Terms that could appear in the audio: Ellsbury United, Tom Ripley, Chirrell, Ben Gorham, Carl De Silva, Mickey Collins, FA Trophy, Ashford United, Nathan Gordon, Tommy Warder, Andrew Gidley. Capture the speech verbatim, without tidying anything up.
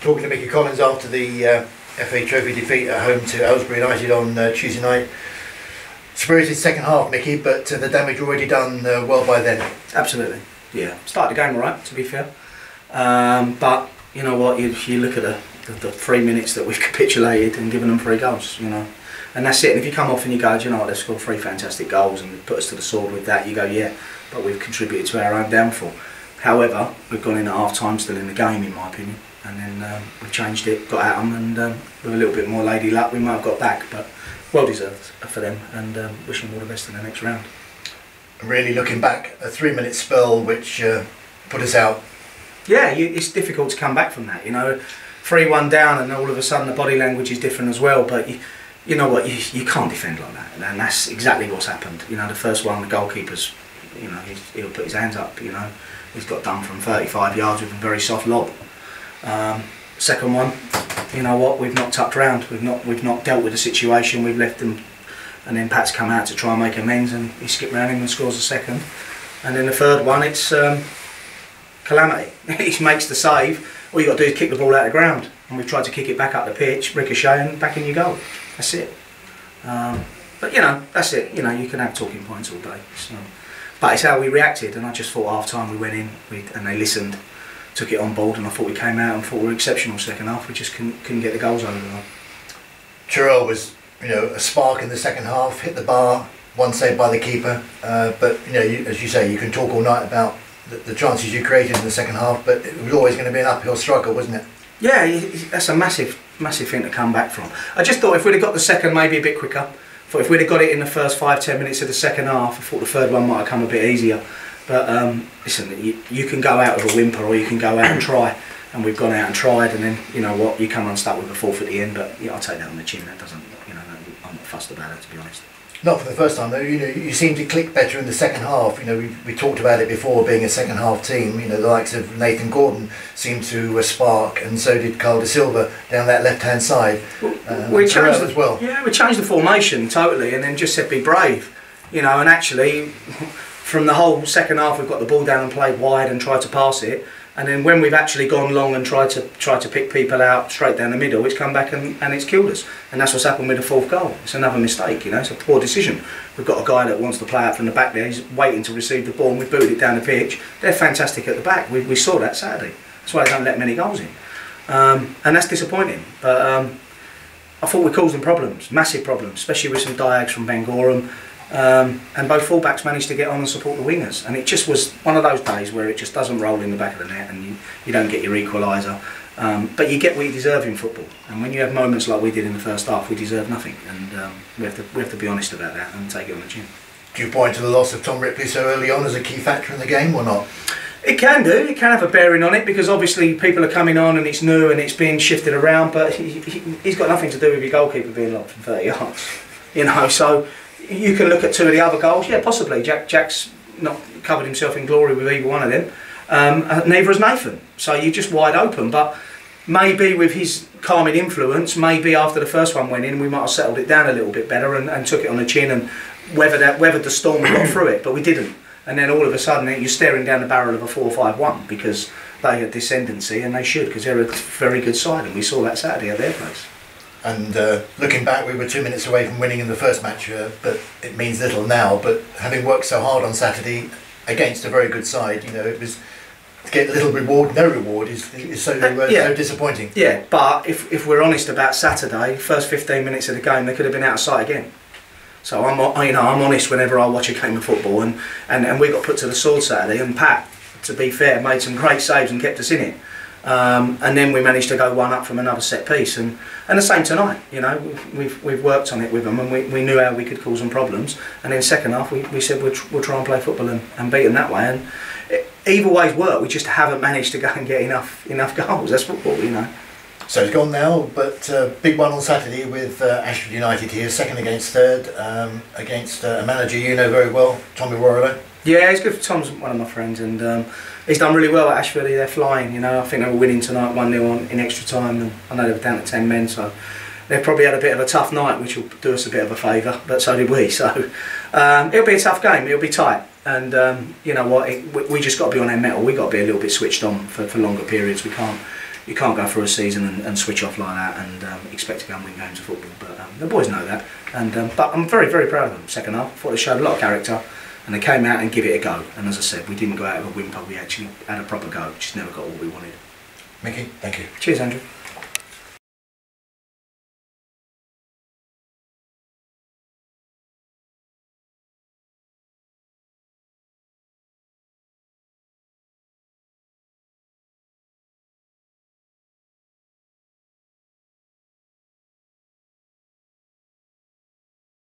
talking to Mickey Collins after the uh, F A Trophy defeat at home to Ellsbury United on uh, Tuesday night. Spirited second half, Mickey, but uh, the damage already done uh, well by then. Absolutely, yeah. Started the game all right, to be fair. Um, but you know what? You, you look at the, the, the three minutes that we've capitulated and given them three goals, you know, and that's it. And if you come off and you go, do you know what? They've scored three fantastic goals and put us to the sword with that. You go, yeah, but we've contributed to our own downfall. However, we've gone in at half time still in the game, in my opinion, and then um, we changed it, got at them, and um, with a little bit more lady luck, we might have got back, but well deserved for them, and um, wish them all the best in the next round. Really looking back, a three-minute spell which uh, put us out. Yeah, you, it's difficult to come back from that, you know, three one down, and all of a sudden the body language is different as well, but you, you know what, you, you can't defend like that, and that's exactly what's happened. You know, the first one, the goalkeeper's, you know, he'll put his hands up, you know. He's got done from thirty-five yards with a very soft lob. Um, second one, you know what? We've not tucked round. We've not we've not dealt with the situation. We've left them, and then Pat's come out to try and make amends, and he skipped round him and scores a second. And then the third one, it's um, calamity. He makes the save. All you got to do is kick the ball out of the ground, and we've tried to kick it back up the pitch, ricochet, and back in you go. That's it. Um, but you know, that's it. You know, you can have talking points all day. So. But it's how we reacted, and I just thought half time we went in we, and they listened, took it on board, and I thought we came out and thought we were exceptional second half. We just couldn't, couldn't get the goals over the line. Chirrell was, you know, a spark in the second half, hit the bar, one saved by the keeper. Uh, but you know, you, as you say, you can talk all night about the, the chances you created in the second half, but it was always going to be an uphill struggle, wasn't it? Yeah, that's a massive, massive thing to come back from. I just thought if we'd have got the second, maybe a bit quicker. But if we'd have got it in the first five, ten minutes of the second half, I thought the third one might have come a bit easier. But um, listen, you, you can go out with a whimper, or you can go out and try. And we've gone out and tried, and then you know what, you come unstuck with a fourth at the end. But yeah, I'll take that on the chin. That doesn't, you know, I'm not fussed about it, to be honest. Not for the first time though. You know, you seem to click better in the second half. You know, we, we talked about it before, being a second half team. You know, the likes of Nathan Gordon seemed to uh, spark, and so did Carl De Silva down that left hand side. Um, we changed the, as well. Yeah, we changed the formation totally, and then just said be brave. You know, and actually, from the whole second half, we've got the ball down and played wide and tried to pass it, and then when we've actually gone long and tried to try to pick people out straight down the middle, it's come back and, and it's killed us. And that's what's happened with the fourth goal. It's another mistake, you know, it's a poor decision. We've got a guy that wants to play out from the back there, he's waiting to receive the ball, and we've booted it down the pitch. They're fantastic at the back, we, we saw that Saturday. That's why they don't let many goals in. Um, and that's disappointing. But um, I thought we caused them problems, massive problems, especially with some diags from Ben Gorham. Um, and both fullbacks managed to get on and support the wingers, and it just was one of those days where it just doesn't roll in the back of the net, and you, you don't get your equaliser, um, but you get what you deserve in football. And when you have moments like we did in the first half, we deserve nothing, and um, we have to we have to be honest about that and take it on the chin. Do you point to the loss of Tom Ripley so early on as a key factor in the game or not? It can do, it can have a bearing on it, because obviously people are coming on and it's new and it's being shifted around, but he, he, he's got nothing to do with your goalkeeper being locked from thirty yards, you know, so you can look at two of the other goals, yeah, possibly. Jack Jack's not covered himself in glory with either one of them. Um, neither is Nathan, so you're just wide open. But maybe with his calming influence, maybe after the first one went in, we might have settled it down a little bit better and, and took it on the chin and weathered that, weathered the storm and got through it. But we didn't. And then all of a sudden, you're staring down the barrel of a four five one because they had descendancy, and they should, because they're a very good side, and we saw that Saturday at their place. And uh, looking back, we were two minutes away from winning in the first match, uh, but it means little now. But having worked so hard on Saturday against a very good side, you know, it was to get little reward, no reward is, is so, uh, yeah. so disappointing. Yeah, but if, if we're honest about Saturday, first fifteen minutes of the game, they could have been out of sight again. So I'm, you know, I'm honest whenever I watch a game of football, and, and, and we got put to the sword Saturday, and Pat, to be fair, made some great saves and kept us in it. Um, and then we managed to go one up from another set piece, and, and the same tonight, you know, we've, we've worked on it with them, and we, we knew how we could cause them problems, and then second half we, we said we'll, tr we'll try and play football and, and beat them that way, and it, either way's worked. We just haven't managed to go and get enough enough goals. That's football, you know. So it's gone now, but uh, big one on Saturday with uh, Ashford United here, second against third, um, against uh, a manager you know very well, Tommy Warder. Yeah, he's good. Tom's one of my friends, and um, he's done really well at Ashford. They're flying, you know. I think they were winning tonight, one nil on in extra time, and I know they were down to ten men, so they've probably had a bit of a tough night, which will do us a bit of a favour. But so did we. So um, it'll be a tough game. It'll be tight, and um, you know what? It, we, we just got to be on our mettle. We got to be a little bit switched on for, for longer periods. We can't. you can't go for a season and, and switch off like that and um, expect to go and win games of football. But um, the boys know that, and um, but I'm very, very proud of them. Second half, I thought they showed a lot of character, and they came out and give it a go. And as I said, we didn't go out of a whimper. We actually had a proper go, which never got what we wanted. Mickey, thank you. Cheers, Andrew.